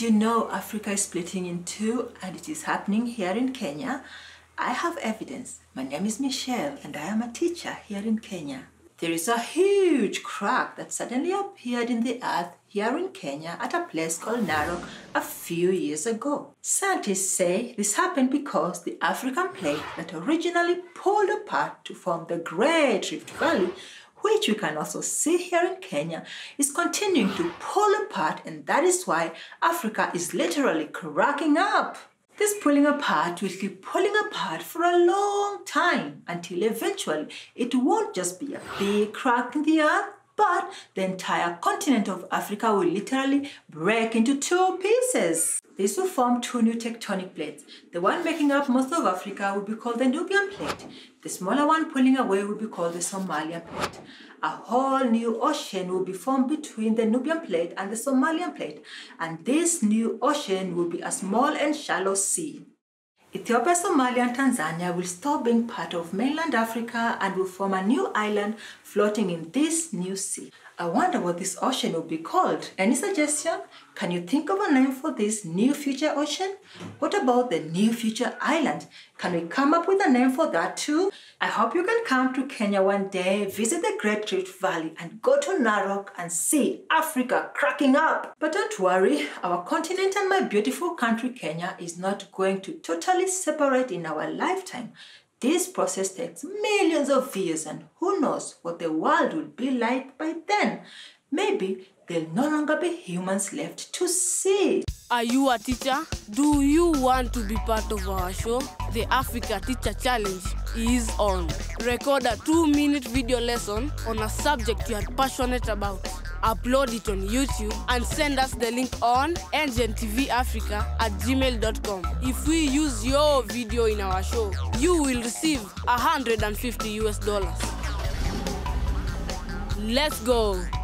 Did you know Africa is splitting in two, and it is happening here in Kenya? I have evidence. My name is Michelle and I am a teacher here in Kenya. There is a huge crack that suddenly appeared in the earth here in Kenya at a place called Narok a few years ago. Scientists say this happened because the African plate that originally pulled apart to form the Great Rift Valley, which we can also see here in Kenya, is continuing to pull apart, and that is why Africa is literally cracking up. This pulling apart will keep pulling apart for a long time until eventually it won't just be a big crack in the earth, but the entire continent of Africa will literally break into two pieces. This will form two new tectonic plates. The one making up most of Africa will be called the Nubian Plate. The smaller one pulling away will be called the Somalian Plate. A whole new ocean will be formed between the Nubian Plate and the Somalian Plate, and this new ocean will be a small and shallow sea. Ethiopia, Somalia and Tanzania will stop being part of mainland Africa and will form a new island floating in this new sea. I wonder what this ocean will be called. Any suggestion? Can you think of a name for this new future ocean? What about the new future island? Can we come up with a name for that too? I hope you can come to Kenya one day, visit the Great Rift Valley and go to Narok and see Africa cracking up. But don't worry, our continent and my beautiful country Kenya is not going to totally separate in our lifetime. This process takes millions of years, and who knows what the world will be like by then. Maybe there'll no longer be humans left to see. Are you a teacher? Do you want to be part of our show? The Africa Teacher Challenge is on. Record a 2-minute video lesson on a subject you are passionate about. Upload it on YouTube and send us the link on NgenTVAfrica@gmail.com. If we use your video in our show, you will receive $150. Let's go!